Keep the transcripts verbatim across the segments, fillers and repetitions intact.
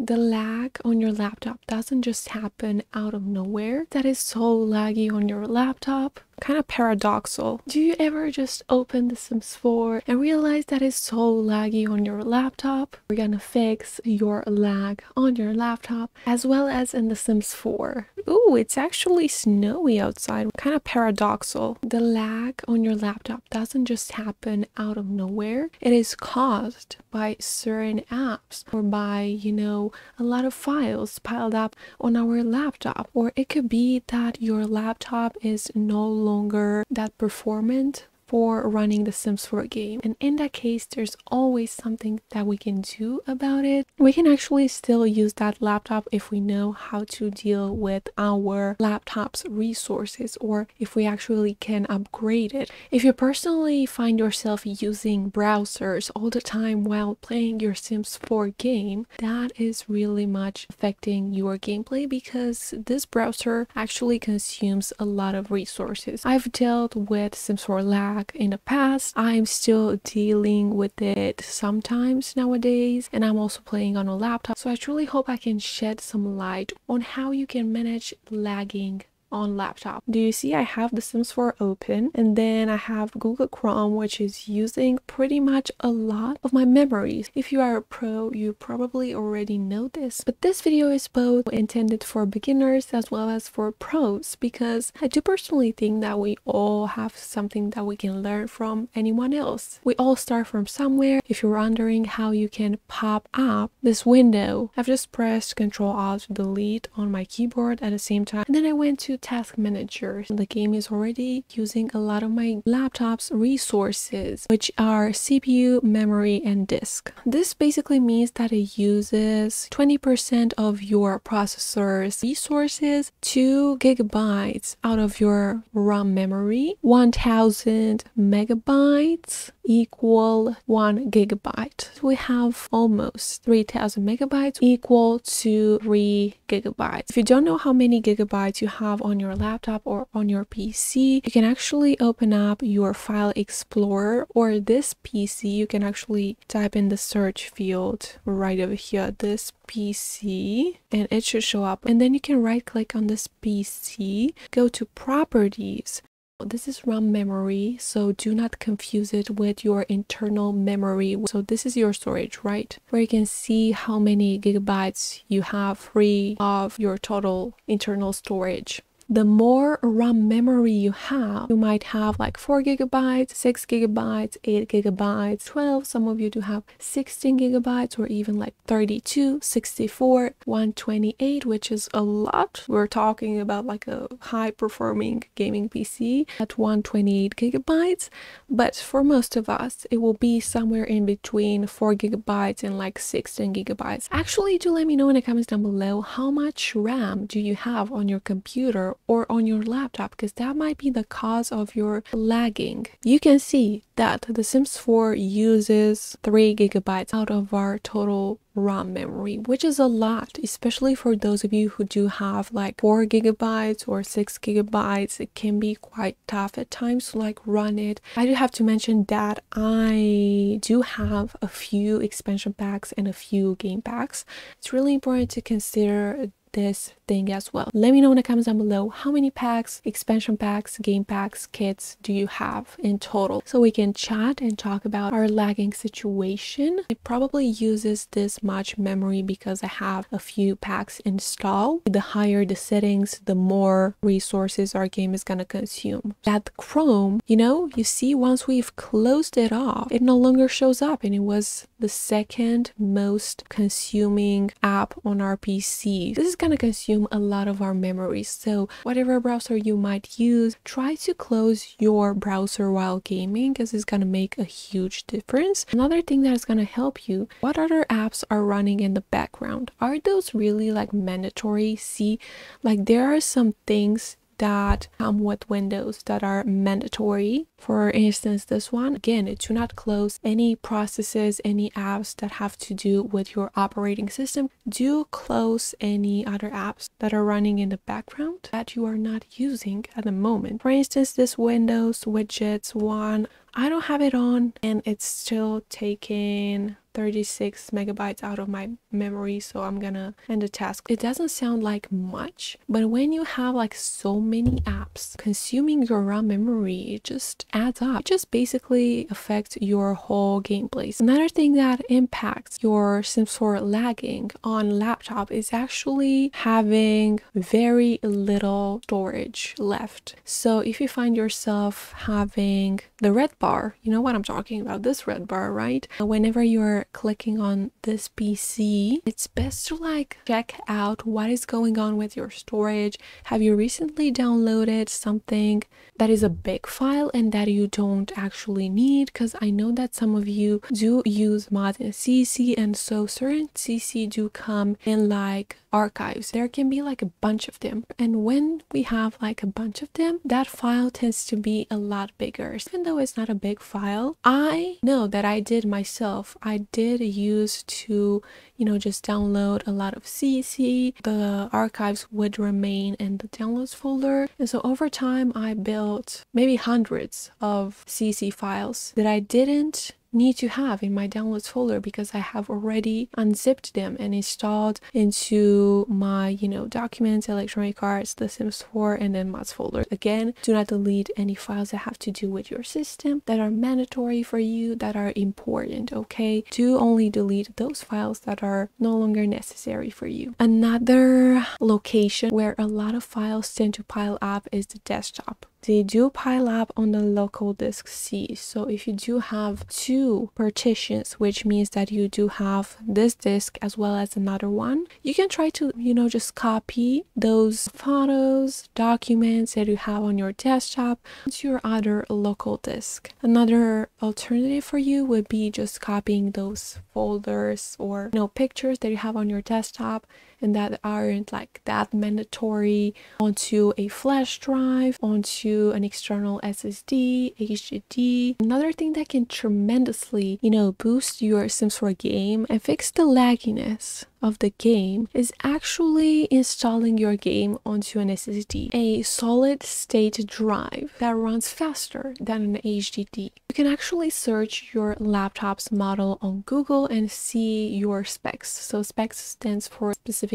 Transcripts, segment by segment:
The lag on your laptop doesn't just happen out of nowhere. That is so laggy on your laptop. Kind of paradoxical. Do you ever just open the Sims four and realize that it's so laggy on your laptop? We're gonna fix your lag on your laptop as well as in the Sims four. Ooh, it's actually snowy outside. Kind of paradoxical. The lag on your laptop doesn't just happen out of nowhere. It is caused by certain apps or by, you know, a lot of files piled up on our laptop. Or it could be that your laptop is no longer longer that performant for running the Sims four game, and in that case there's always something that we can do about it. We can actually still use that laptop if we know how to deal with our laptop's resources, or if we actually can upgrade it. If you personally find yourself using browsers all the time while playing your Sims four game, that is really much affecting your gameplay, because this browser actually consumes a lot of resources. I've dealt with Sims four lag in the past. I'm still dealing with it sometimes nowadays, and I'm also playing on a laptop, so I truly hope I can shed some light on how you can manage lagging on laptop. Do you see I have the Sims four open, and then I have Google Chrome, which is using pretty much a lot of my memories. If you are a pro, you probably already know this, but this video is both intended for beginners as well as for pros, because I do personally think that we all have something that we can learn from anyone else. We all start from somewhere. If you're wondering how you can pop up this window, I've just pressed Control Alt Delete on my keyboard at the same time, and then I went to Task Manager. The game is already using a lot of my laptop's resources, which are C P U, memory, and disk. This basically means that it uses twenty percent of your processor's resources, two gigabytes out of your RAM memory. One thousand megabytes equal one gigabyte. We have almost three thousand megabytes equal to three gigabytes. If you don't know how many gigabytes you have on your laptop or on your P C, you can actually open up your File Explorer, or this P C, you can actually type in the search field right over here, this P C, and it should show up. And then you can right click on this P C, go to Properties. This is RAM memory, so do not confuse it with your internal memory. So this is your storage, right, where you can see how many gigabytes you have free of your total internal storage. The more RAM memory you have, you might have like four gigabytes, six gigabytes, eight gigabytes, twelve. Some of you do have sixteen gigabytes, or even like thirty-two, sixty-four, one twenty-eight, which is a lot. We're talking about like a high performing gaming P C at one twenty-eight gigabytes, but for most of us it will be somewhere in between four gigabytes and like sixteen gigabytes. Actually, do let me know in the comments down below how much RAM do you have on your computer or on your laptop, because that might be the cause of your lagging. You can see that the Sims four uses three gigabytes out of our total RAM memory, which is a lot, especially for those of you who do have like four gigabytes or six gigabytes. It can be quite tough at times to like run it. I do have to mention that I do have a few expansion packs and a few game packs. It's really important to consider this thing as well. Let me know in the comments down below how many packs, expansion packs, game packs, kits do you have in total, so we can chat and talk about our lagging situation. It probably uses this much memory because I have a few packs installed. The higher the settings, the more resources our game is gonna consume. That Chrome, you know, you see once we've closed it off, it no longer shows up, and it was the second most consuming app on our P C. This is going to consume a lot of our memory, so whatever browser you might use, try to close your browser while gaming, because it's going to make a huge difference. Another thing that is going to help you: what other apps are running in the background? Are those really like mandatory? See, like there are some things that come with Windows that are mandatory. For instance, this one. Again, do not close any processes, any apps that have to do with your operating system. Do close any other apps that are running in the background that you are not using at the moment. For instance, this Windows widgets one, I don't have it on, and it's still taking thirty-six megabytes out of my memory, so I'm gonna end the task. It doesn't sound like much, but when you have like so many apps consuming your RAM memory, it just adds up. It just basically affects your whole gameplay. Another thing that impacts your Sims four lagging on laptop is actually having very little storage left. So if you find yourself having the red bar, you know what I'm talking about, this red bar, right? Whenever you're clicking on this P C, it's best to like check out what is going on with your storage. Have you recently downloaded something that is a big file and that you don't actually need? Because I know that some of you do use mods and C C, and so certain C C do come in like archives. There can be like a bunch of them, and when we have like a bunch of them, that file tends to be a lot bigger. Even though it's not a big file, I know that I did myself. I did use to, you know, just download a lot of C C. The archives would remain in the downloads folder, and so over time I built maybe hundreds of C C files that I didn't need to have in my downloads folder because I have already unzipped them and installed into my, you know, documents, electronic arts, the Sims four, and then mods folder. Again, do not delete any files that have to do with your system, that are mandatory for you, that are important, okay? Do only delete those files that are no longer necessary for you. Another location where a lot of files tend to pile up is the desktop. They do pile up on the local disk C. So if you do have two partitions, which means that you do have this disk as well as another one, you can try to, you know, just copy those photos, documents that you have on your desktop to your other local disk. Another alternative for you would be just copying those folders or, you know, pictures that you have on your desktop and that aren't like that mandatory onto a flash drive, onto an external S S D, H D D. Another thing that can tremendously, you know, boost your Sims four game and fix the lagginess of the game is actually installing your game onto an S S D, a solid state drive that runs faster than an H D D. You can actually search your laptop's model on Google and see your specs. So specs stands for specifications.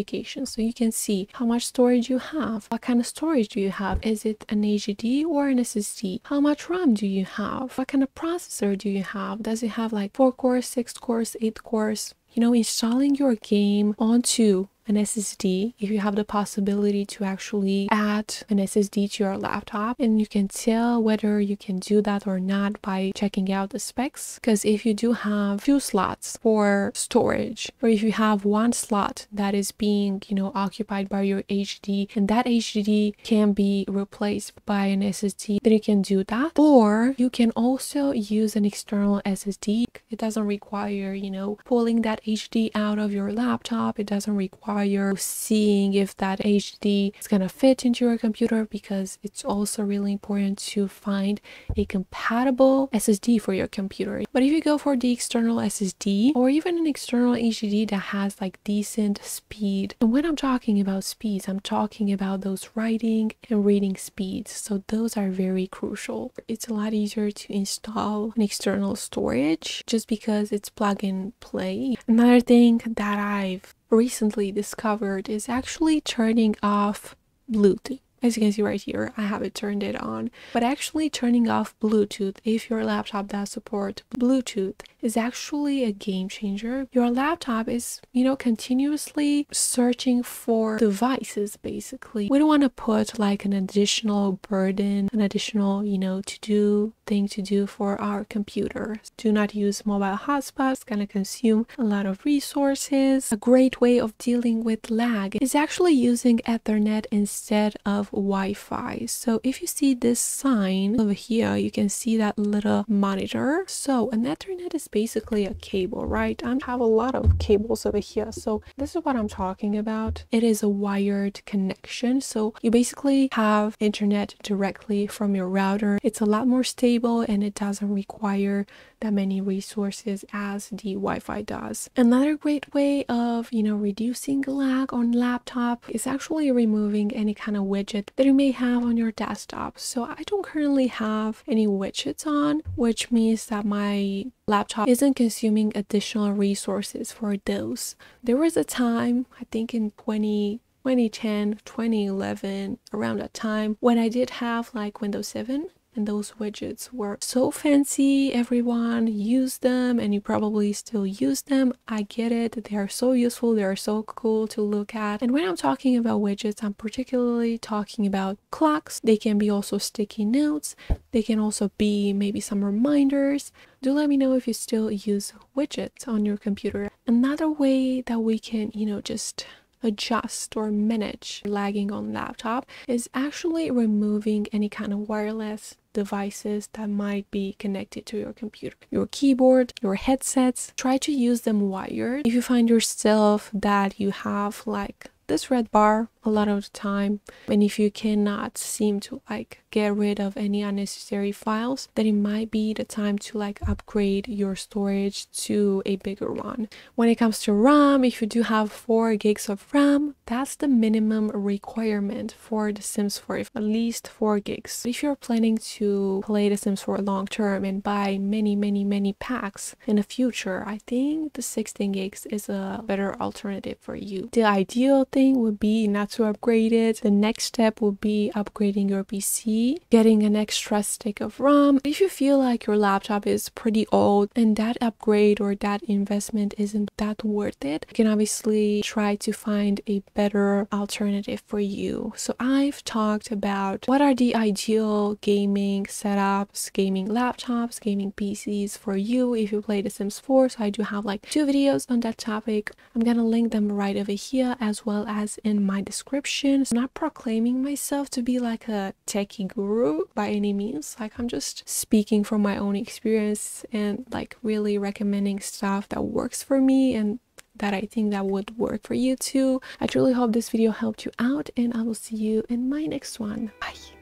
So you can see how much storage you have, what kind of storage do you have, is it an H D D or an S S D, how much RAM do you have, what kind of processor do you have, does it have like four cores, six cores, eight cores. You know, installing your game onto an S S D, if you have the possibility to actually add an S S D to your laptop, and you can tell whether you can do that or not by checking out the specs. Because if you do have two slots for storage, or if you have one slot that is being, you know, occupied by your H D D, and that H D D can be replaced by an S S D, then you can do that. Or you can also use an external S S D. It doesn't require, you know, pulling that H D D out of your laptop. It doesn't require you're seeing if that H D D is gonna fit into your computer, because it's also really important to find a compatible S S D for your computer. But if you go for the external S S D or even an external H D D that has like decent speed, and when I'm talking about speeds, I'm talking about those writing and reading speeds, so those are very crucial. It's a lot easier to install an external storage just because it's plug and play. Another thing that I've recently discovered is actually turning off Bluetooth. As you can see right here, I haven't turned it on, but actually turning off Bluetooth if your laptop does support Bluetooth is actually a game changer. Your laptop is, you know, continuously searching for devices, basically. We don't want to put like an additional burden, an additional, you know, to do thing to do for our computer. Do not use mobile hotspots. It's going to consume a lot of resources. A great way of dealing with lag is actually using Ethernet instead of Wi-Fi. So if you see this sign over here, you can see that little monitor. So an Ethernet is basically a cable, right? I have a lot of cables over here, so this is what I'm talking about. It is a wired connection, so you basically have internet directly from your router. It's a lot more stable and it doesn't require that many resources as the Wi-Fi does. Another great way of, you know, reducing lag on laptop is actually removing any kind of widget widget that you may have on your desktop. So I don't currently have any widgets on, which means that my laptop isn't consuming additional resources for those. There was a time, I think in twenty ten, twenty eleven, around that time, when I did have like Windows seven. And those widgets were so fancy, everyone used them, and you probably still use them. I get it, they are so useful, they are so cool to look at. And when I'm talking about widgets, I'm particularly talking about clocks. They can be also sticky notes, they can also be maybe some reminders. Do let me know if you still use widgets on your computer. Another way that we can, you know, just adjust or manage lagging on laptop is actually removing any kind of wireless devices that might be connected to your computer, your keyboard, your headsets. Try to use them wired. If you find yourself that you have like this red bar a lot of the time, and if you cannot seem to like get rid of any unnecessary files, then it might be the time to like upgrade your storage to a bigger one. When it comes to RAM, if you do have four gigs of RAM, that's the minimum requirement for the Sims four, at least four gigs. If you're planning to play the Sims four long term and buy many many many packs in the future, I think the sixteen gigs is a better alternative for you. The ideal thing would be not to upgrade it. The next step will be upgrading your P C, getting an extra stick of RAM. If you feel like your laptop is pretty old and that upgrade or that investment isn't that worth it, you can obviously try to find a better alternative for you. So I've talked about what are the ideal gaming setups, gaming laptops, gaming P Cs for you if you play the Sims four. So I do have like two videos on that topic. I'm gonna link them right over here as well as in my description. description. So I'm not proclaiming myself to be like a techie guru by any means. Like I'm just speaking from my own experience and like really recommending stuff that works for me and that I think that would work for you too. I truly hope this video helped you out, and I will see you in my next one. Bye.